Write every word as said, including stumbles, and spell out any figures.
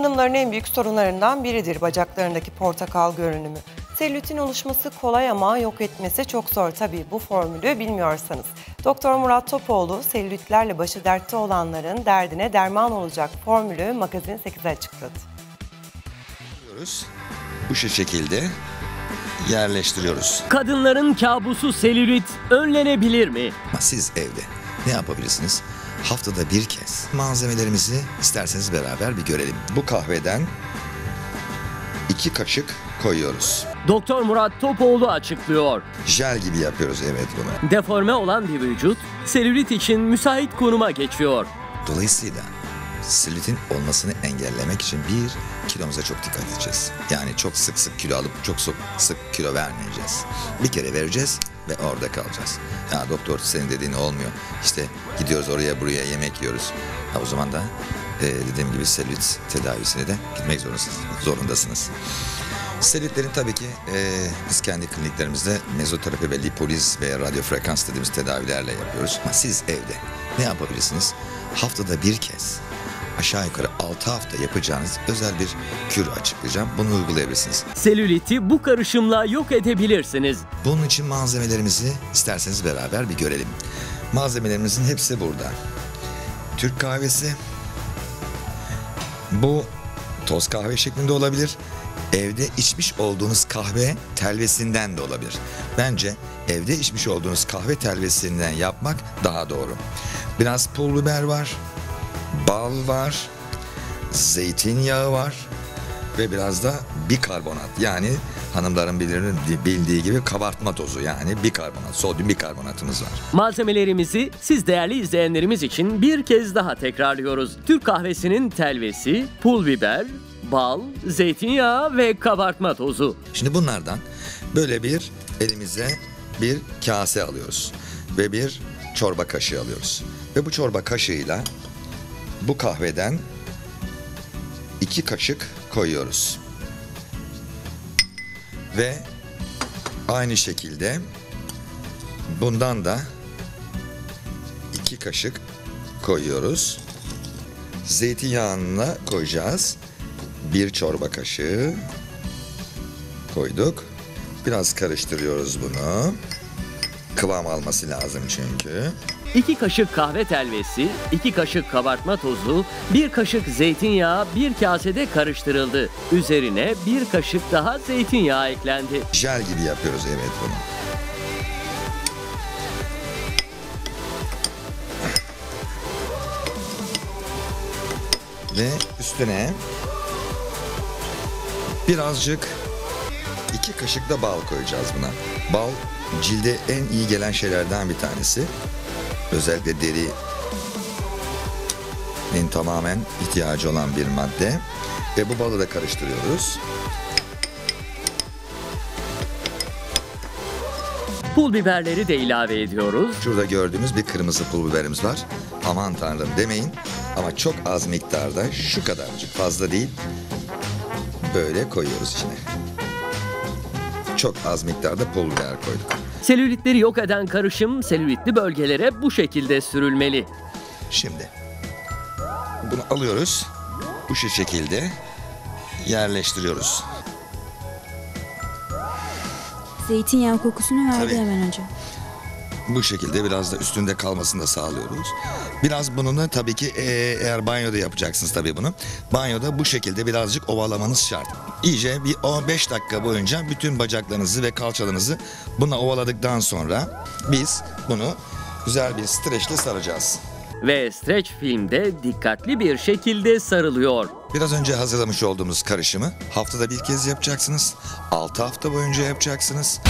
Hanımların en büyük sorunlarından biridir bacaklarındaki portakal görünümü. Selülitin oluşması kolay ama yok etmesi çok zor. Tabii bu formülü bilmiyorsanız. Doktor Murat Topoğlu, selülitlerle başı dertte olanların derdine derman olacak formülü Magazin sekiz'e açıkladı. Bu şu şekilde yerleştiriyoruz. Kadınların kabusu selülit önlenebilir mi? Siz evde ne yapabilirsiniz? Haftada bir kez malzemelerimizi isterseniz beraber bir görelim. Bu kahveden iki kaşık koyuyoruz. Doktor Murat Topoğlu açıklıyor. Jel gibi yapıyoruz, evet, bunu. Deforme olan bir vücut selülit için müsait konuma geçiyor. Dolayısıyla selülitin olmasını engellemek için bir, kilomuza çok dikkat edeceğiz. Yani çok sık sık kilo alıp çok sık sık kilo vermeyeceğiz. Bir kere vereceğiz ve orada kalacağız. Ya doktor senin dediğin olmuyor. İşte gidiyoruz oraya buraya, yemek yiyoruz. Ha, o zaman da e, dediğim gibi selülit tedavisine de gitmek zorundasınız. Selülitlerin tabii ki e, biz kendi kliniklerimizde mezoterapi ve lipoliz ve radyo frekans dediğimiz tedavilerle yapıyoruz. Ama siz evde ne yapabilirsiniz? Haftada bir kez aşağı yukarı altı hafta yapacağınız özel bir kür açıklayacağım. Bunu uygulayabilirsiniz. Selüliti bu karışımla yok edebilirsiniz. Bunun için malzemelerimizi isterseniz beraber bir görelim. Malzemelerimizin hepsi burada. Türk kahvesi. Bu toz kahve şeklinde olabilir. Evde içmiş olduğunuz kahve telvesinden de olabilir. Bence evde içmiş olduğunuz kahve telvesinden yapmak daha doğru. Biraz pul biber var. Bal var, zeytinyağı var ve biraz da bikarbonat, yani hanımların bilirinin bildiği gibi kabartma tozu, yani bikarbonat, sodyum bikarbonatımız var. Malzemelerimizi siz değerli izleyenlerimiz için bir kez daha tekrarlıyoruz. Türk kahvesinin telvesi, pul biber, bal, zeytinyağı ve kabartma tozu. Şimdi bunlardan böyle bir elimize bir kase alıyoruz ve bir çorba kaşığı alıyoruz ve bu çorba kaşığıyla bu kahveden iki kaşık koyuyoruz. Ve aynı şekilde bundan da iki kaşık koyuyoruz. Zeytinyağına koyacağız. Bir çorba kaşığı koyduk. Biraz karıştırıyoruz bunu. Kıvam alması lazım çünkü. iki kaşık kahve telvesi, iki kaşık kabartma tozu, bir kaşık zeytinyağı bir kasede karıştırıldı. Üzerine bir kaşık daha zeytinyağı eklendi. Jel gibi yapıyoruz, evet, bunu. Ve üstüne birazcık iki kaşık da bal koyacağız buna. Bal cilde en iyi gelen şeylerden bir tanesi. Özellikle derinin tamamen ihtiyacı olan bir madde. Ve bu balı da karıştırıyoruz. Pul biberleri de ilave ediyoruz. Şurada gördüğümüz bir kırmızı pul biberimiz var. Aman tanrım demeyin. Ama çok az miktarda, şu kadarcık, fazla değil. Böyle koyuyoruz içine. Çok az miktarda pul biber koyduk. Selülitleri yok eden karışım selülitli bölgelere bu şekilde sürülmeli. Şimdi bunu alıyoruz. Bu şu şekilde yerleştiriyoruz. Zeytinyağı kokusunu verdi hemen hocam. Bu şekilde biraz da üstünde kalmasını da sağlıyoruz. Biraz bunu da tabii ki eğer banyoda yapacaksınız tabii bunu. Banyoda bu şekilde birazcık ovalamanız şart. İyice bir on beş dakika boyunca bütün bacaklarınızı ve kalçalarınızı buna ovaladıktan sonra biz bunu güzel bir streçle saracağız. Ve streç filmde dikkatli bir şekilde sarılıyor. Biraz önce hazırlamış olduğumuz karışımı haftada bir kez yapacaksınız. altı hafta boyunca yapacaksınız.